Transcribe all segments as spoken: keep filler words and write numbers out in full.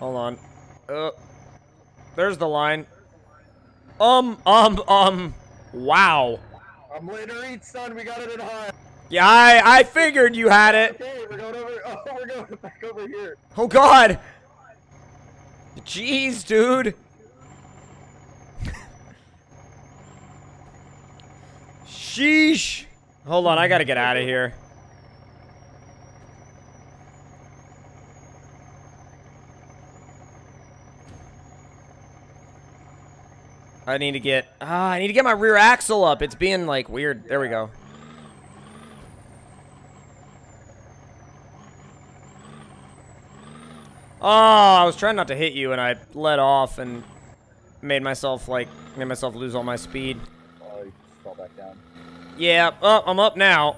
Hold on. Uh, there's the line. Um, um, um. Wow. I'm later eat, son. We got it in high. Yeah, I, I figured you had it. Okay, we're going over. Oh, we're going back over here. Oh, God. Jeez, dude. Sheesh. Hold on, I gotta get out of here. I need to get, ah, I need to get my rear axle up. It's being like weird. There we go. Oh, I was trying not to hit you and I let off and made myself like, made myself lose all my speed. Oh, you fell back down. Yeah, oh, I'm up now.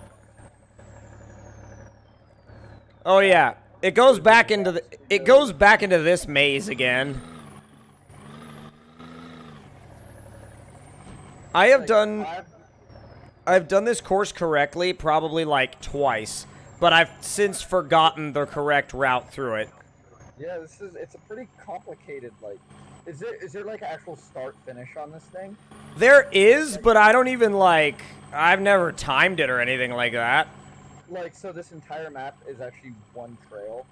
Oh yeah, it goes back into the, it goes back into this maze again. I have done, I've done this course correctly probably like twice, but I've since forgotten the correct route through it. Yeah, this is, it's a pretty complicated, like, is there, is there like an actual start finish on this thing? There is, but I don't even like, I've never timed it or anything like that. Like, so this entire map is actually one trail?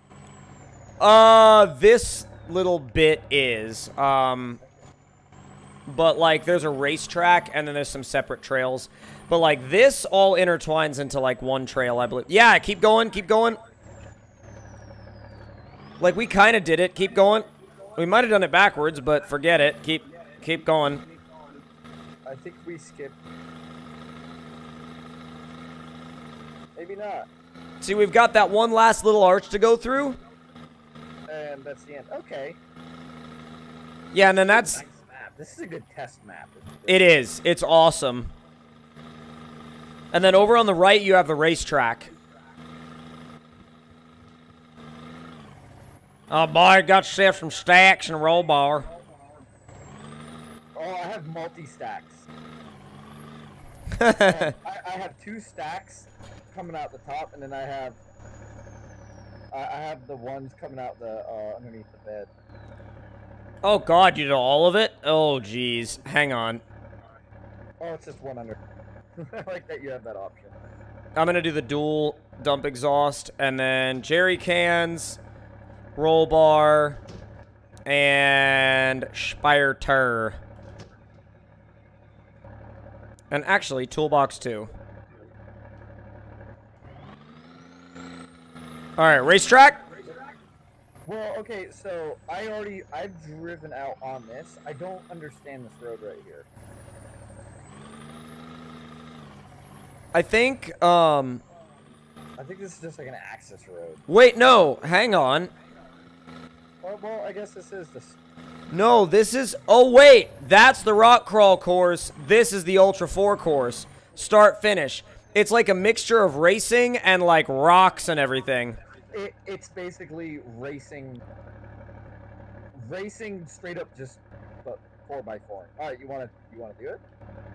Uh, this little bit is, um... but like there's a racetrack and then there's some separate trails, but like this all intertwines into like one trail, I believe. Yeah, keep going, keep going. Like we kind of did it. Keep going. We might have done it backwards, but forget it. Keep keep going. I think we skipped. Maybe not. See, we've got that one last little arch to go through. And that's the end. Okay. Yeah, and then that's This is a good test map. It is. It's awesome. And then over on the right, you have the racetrack. Oh, boy, got yourself some stacks and a roll bar. Oh, I have multi-stacks. I, I have two stacks coming out the top, and then I have I, I have the ones coming out the uh, underneath the bed. Oh, God, you did all of it? Oh, geez. Hang on. Oh, it's just one under. I like that you have that option. I'm going to do the dual dump exhaust, and then jerry cans, roll bar, and Spire Tur. And actually, toolbox, too. All right, racetrack. Well, okay, so I already, I've driven out on this. I don't understand this road right here. I think, um... I think this is just like an access road. Wait, no, hang on. Well, well I guess this is the... No, this is, oh wait, that's the rock crawl course. This is the Ultra four course. Start, finish. It's like a mixture of racing and like rocks and everything. It, it's basically racing, racing straight up, just but four by four. All right, you want to you want to do it?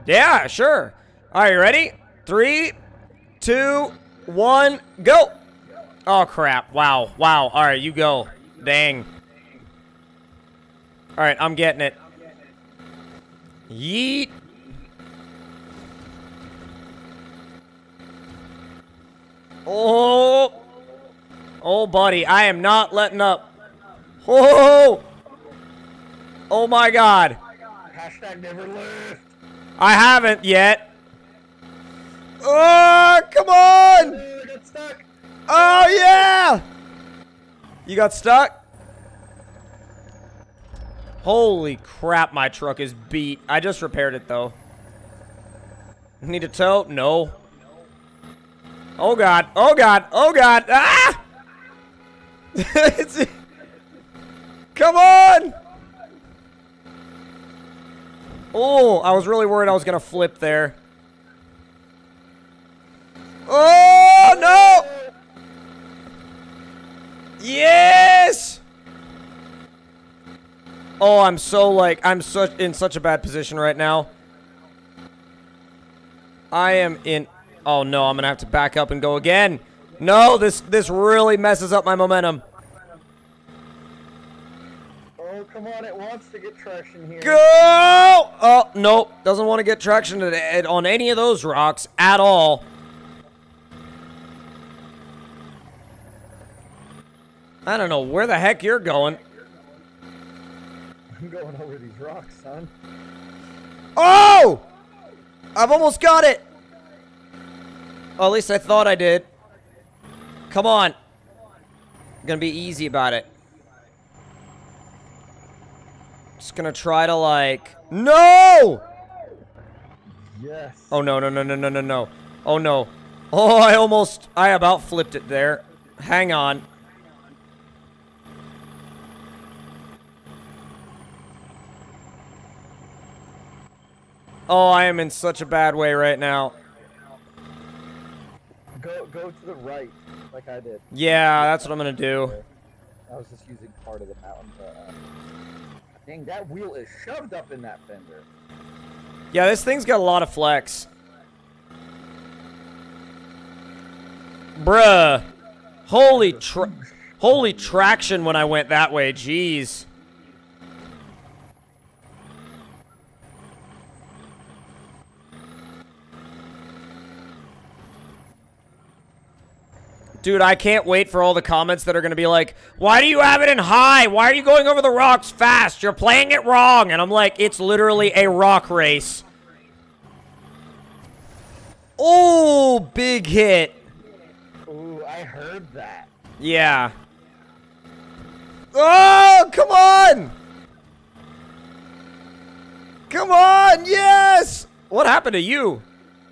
Yeah, sure. All right, you ready? Three, two, one, go! Oh crap! Wow, wow. All right, you go. Dang. All right, I'm getting it. Yeet. Oh. Oh, buddy, I am not letting up. Oh! Oh, my God. Hashtag never left. I haven't yet. Oh, come on! I got stuck. Oh, yeah! You got stuck? Holy crap, my truck is beat. I just repaired it, though. Need a tow? No. Oh, God. Oh, God. Oh, God. Ah! Come on! Oh, I was really worried I was gonna flip there. Oh no! Yes! Oh, I'm so like I'm such in such a bad position right now. I am in. Oh no, I'm gonna have to back up and go again. No, this this really messes up my momentum. Oh, come on, it wants to get traction here. Go! Oh, nope. Doesn't want to get traction on any of those rocks at all. I don't know where the heck you're going. I'm going over these rocks, son. Oh! I've almost got it. Oh, at least I thought I did. Come on. I'm gonna be easy about it. Just gonna try to like... No! Yes. Oh, no, no, no, no, no, no, no. Oh, no. Oh, I almost... I about flipped it there. Hang on. Oh, I am in such a bad way right now. Go, go to the right, like I did. Yeah, that's what I'm gonna do. I was just using part of the mountain. But, uh, dang, that wheel is shoved up in that fender. Yeah, this thing's got a lot of flex. Bruh, holy tra holy traction when I went that way. Jeez. Dude, I can't wait for all the comments that are going to be like, why do you have it in high? Why are you going over the rocks fast? You're playing it wrong. And I'm like, it's literally a rock race. Oh, big hit. Ooh, I heard that. Yeah. Oh, come on. Come on, yes. What happened to you?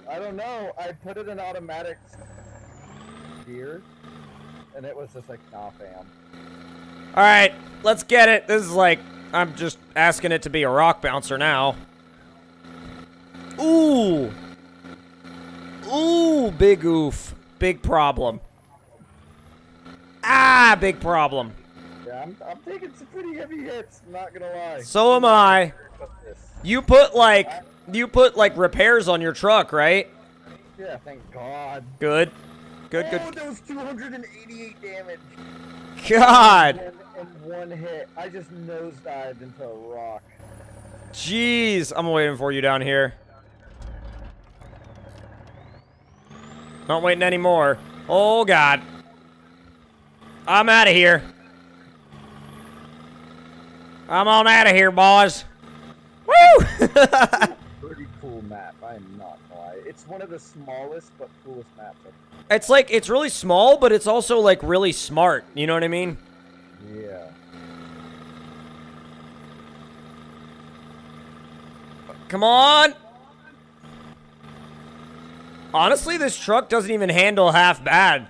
I don't know. I put it in automatic... Here, and it was just like, nah, fam. All right, let's get it. This is like, I'm just asking it to be a rock bouncer now. Ooh. Ooh, big oof. Big problem. Ah, big problem. Yeah, I'm, I'm taking some pretty heavy hits, I'm not gonna lie. So am I. You put like, you put like repairs on your truck, right? Yeah, thank God. Good. Good, good. Oh, that was two hundred eighty-eight damage. God. And, and one hit. I just nosedived into a rock. Jeez. I'm waiting for you down here. Not waiting anymore. Oh, God. I'm out of here. I'm on out of here, boys. Woo! Pretty cool map. I am not going to lie. It's one of the smallest but coolest maps I've ever. It's like, it's really small, but it's also, like, really smart. You know what I mean? Yeah. Come on! Honestly, this truck doesn't even handle half bad.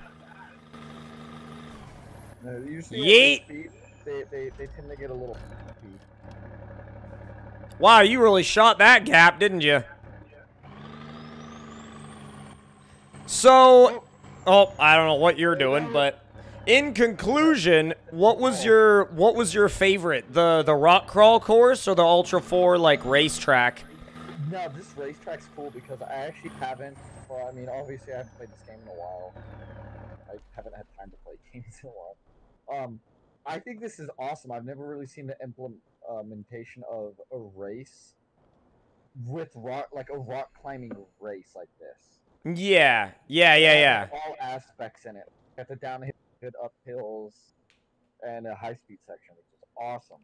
No, usually Yeet! They, they, they, they tend to get a little... Wow, you really shot that gap, didn't you? So, oh, I don't know what you're doing, but in conclusion, what was your what was your favorite? The the rock crawl course or the Ultra four like racetrack? No, this racetrack's cool because I actually haven't. Well, I mean, obviously I haven't played this game in a while. I haven't had time to play games in a while. Um, I think this is awesome. I've never really seen the implementation of a race with rock, like a rock climbing race like this. Yeah, yeah, yeah, yeah. All aspects in it. Got the downhill, good uphills, and a high-speed section, which is awesome.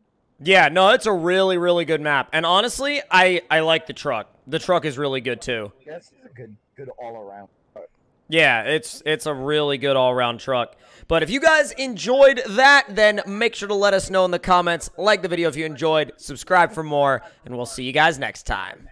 Yeah, no, it's a really, really good map. And honestly, I, I like the truck. The truck is really good, too. Yeah, it's a good, good all-around truck. Yeah, it's, it's a really good all-around truck. But if you guys enjoyed that, then make sure to let us know in the comments. Like the video if you enjoyed. Subscribe for more. And we'll see you guys next time.